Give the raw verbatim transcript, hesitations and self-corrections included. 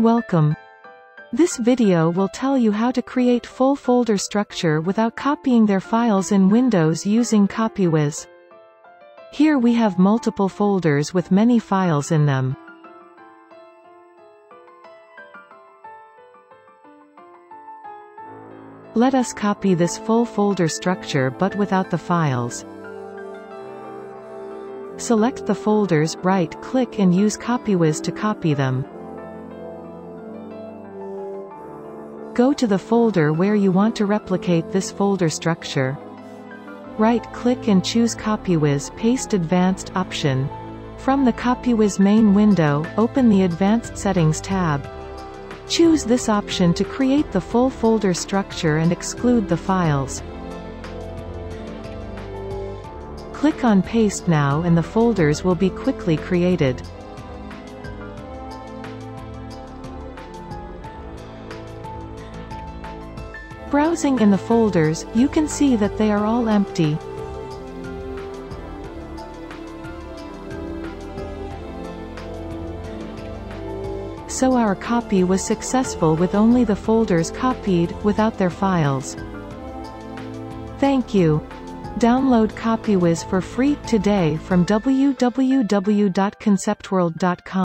Welcome. This video will tell you how to create full folder structure without copying their files in Windows using Copywhiz. Here we have multiple folders with many files in them. Let us copy this full folder structure but without the files. Select the folders, right-click and use Copywhiz to copy them. Go to the folder where you want to replicate this folder structure. Right-click and choose Copywhiz Paste Advanced option. From the Copywhiz main window, open the Advanced Settings tab. Choose this option to create the full folder structure and exclude the files. Click on Paste now and the folders will be quickly created. Browsing in the folders, you can see that they are all empty. So our copy was successful with only the folders copied, without their files. Thank you. Download Copywhiz for free today from w w w dot concept world dot com.